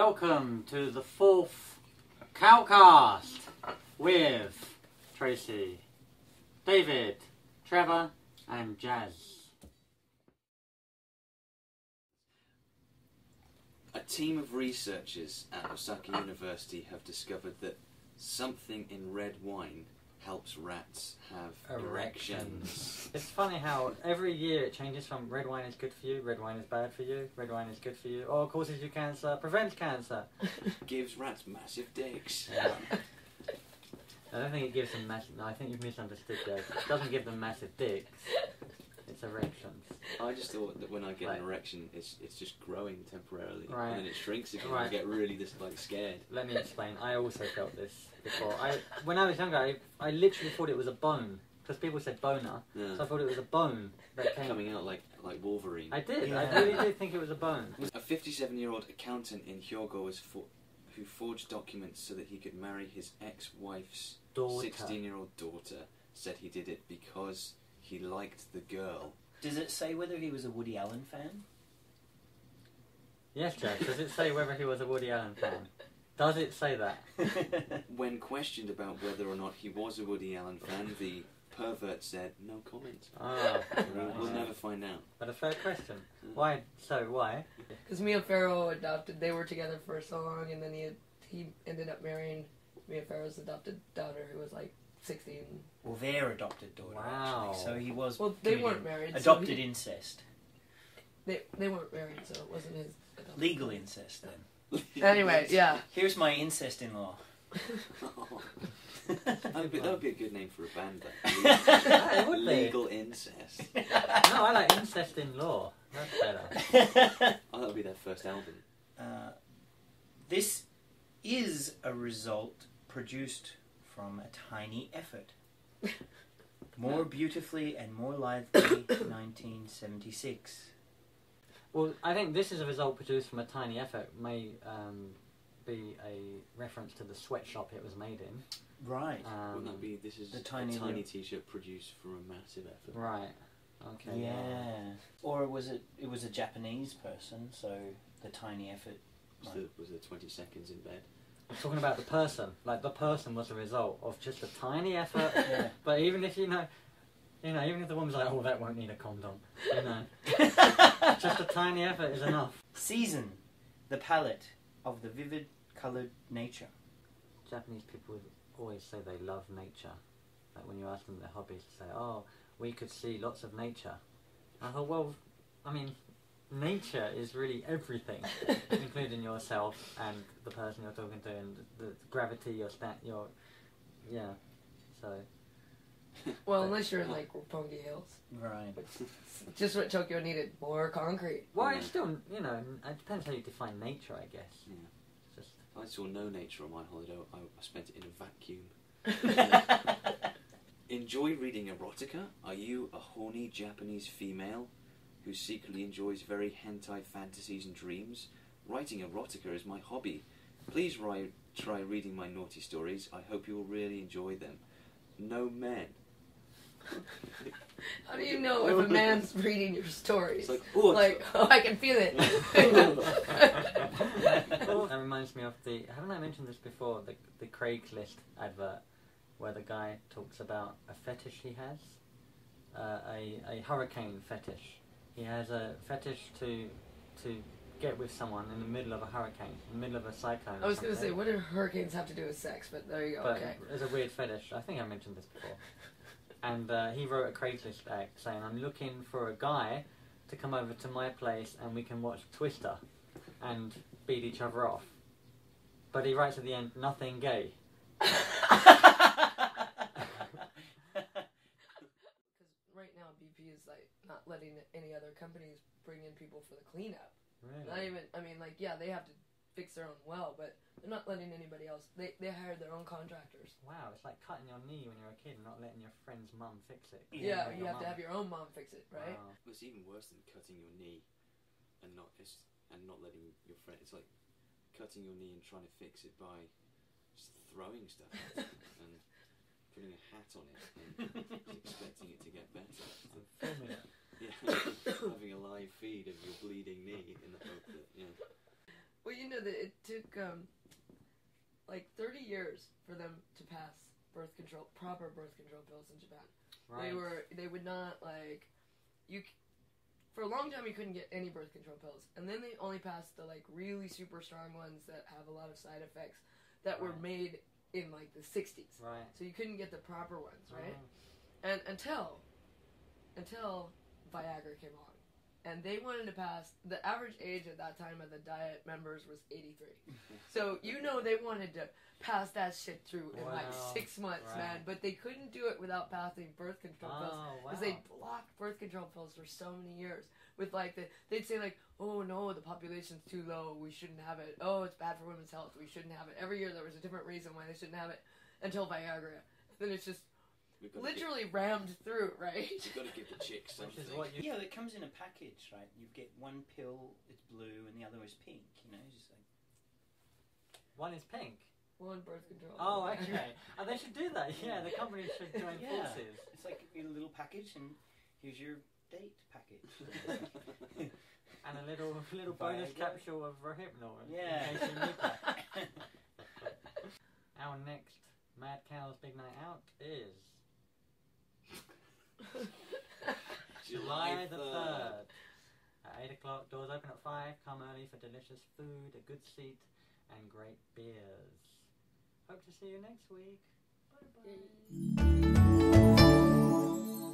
Welcome to the fourth Cowcast with Tracy, David, Trevor and Jazz. A team of researchers at Osaka University have discovered that something in red wine helps rats have erections. It's funny how every year it changes from red wine is good for you, red wine is bad for you, red wine is good for you, or causes you cancer, prevents cancer. Gives rats massive dicks. Yeah. I don't think it gives them massive... No, I think you've misunderstood that. It doesn't give them massive dicks. It's erections. I just thought that when I get an erection, it's just growing temporarily, right, and then it shrinks again. Right. And I get really scared. Let me explain. I also felt this before. When I was younger, I literally thought it was a bone because people said boner, yeah. So I thought it was a bone that came coming out like Wolverine. I did. Yeah. I really did think it was a bone. A 57-year-old accountant in Hyogo was who forged documents so that he could marry his ex-wife's 16-year-old daughter. Said he did it because he liked the girl. Does it say whether he was a Woody Allen fan? Yes, Jack, does it say whether he was a Woody Allen fan? Does it say that? When questioned about whether or not he was a Woody Allen fan, the pervert said, no comment. Oh, we'll never find out. But a fair question. Why? So why? Because Mia Farrow adopted, they were together for so long, and then he ended up marrying Mia Farrow's adopted daughter, who was like 16. Well, their adopted daughter, wow, actually. So he was... Well, they weren't married. Adopted, so incest. They weren't married, so it wasn't his... Adopted. Legal incest, then. Anyway, yeah. Here's my incest-in-law. Oh. That would be a good name for a band, though. Legal incest. No, I like incest-in-law. That's better. Oh, that would be their first album. This is a result produced from a tiny effort. More beautifully and more lively, 1976. Well, I think this is a result produced from a tiny effort. May be a reference to the sweatshop it was made in. Right. Wouldn't that be, this is the tiny T-shirt produced from a massive effort. Right. Okay. Yeah. Wow. Or was it? It was a Japanese person, so the tiny effort. Was it 20 seconds in bed? I'm talking about the person. Like, the person was a result of just a tiny effort. Yeah. But even if even if the woman's like, oh, that won't need a condom, you know, just a tiny effort is enough. Season the palette of the vivid coloured nature. Japanese people always say they love nature. Like, when you ask them their hobbies, they say, oh, we could see lots of nature. I thought, well, I mean, nature is really everything, including yourself and the person you're talking to, and the gravity, yeah. So. Well, unless you're in like Roppongi Hills, right? Just what Tokyo needed: more concrete. Well, yeah. It's still, you know, it depends how you define nature, I guess. Yeah. I saw no nature on my holiday. I spent it in a vacuum. Enjoy reading erotica. Are you a horny Japanese female who secretly enjoys very hentai fantasies and dreams? Writing erotica is my hobby. Please try reading my naughty stories. I hope you will really enjoy them. No men. How do you know if a man's reading your stories? It's like, oh, I can feel it. That reminds me of the, haven't I mentioned this before, the Craigslist advert where the guy talks about a fetish he has, a hurricane fetish. He has a fetish to get with someone in the middle of a hurricane, in the middle of a cyclone. I was going to say, what do hurricanes have to do with sex? But there you go. But okay. It's a weird fetish. I think I mentioned this before. And he wrote a Craigslist ad saying, I'm looking for a guy to come over to my place and we can watch Twister and beat each other off. But he writes at the end, nothing gay. BP is like not letting any other companies bring in people for the cleanup. Really? Not even, I mean, like, yeah, they have to fix their own well, but they're not letting anybody else. They hired their own contractors. Wow, it's like cutting your knee when you're a kid and not letting your friend's mum fix it. Yeah, you have to have your own mum fix it, right? Wow. Well, it's even worse than cutting your knee and not letting your friend. It's like cutting your knee and trying to fix it by just throwing stuff at it and putting a hat on it and expecting it to get better. Having a live feed of your bleeding knee in the hope that, yeah. Well, you you know that it took, like, 30 years for them to pass birth control, proper birth control pills in Japan. Right. They would not, like, for a long time you couldn't get any birth control pills. And then they only passed the, like, really super strong ones that have a lot of side effects that were made in, like, the 60s. Right. So you couldn't get the proper ones, right? And until Viagra came along. And they wanted to pass, the average age at that time of the diet members was 83. So, you know, they wanted to pass that shit through in like 6 months, man. But they couldn't do it without passing birth control pills. Because they blocked birth control pills for so many years. With like, they'd say like, oh no, the population's too low, we shouldn't have it. Oh, it's bad for women's health, we shouldn't have it. Every year there was a different reason why they shouldn't have it until Viagra. Then it's just... literally rammed through, right? You've got to give the chicks something. Yeah, it comes in a package, right? You get one pill, it's blue, and the other is pink, you know? Just like... One is pink? One birth control. Oh, okay. And they should do that, yeah. The company should join forces. It's like a little package, and here's your date package. And a little bonus capsule of Rohypnol. Yeah. In case you need that. Our next Mad Cow's Big Night Out is... July the 3rd at 8 o'clock, doors open at 5, come early for delicious food, a good seat and great beers. Hope to see you next week. Bye bye.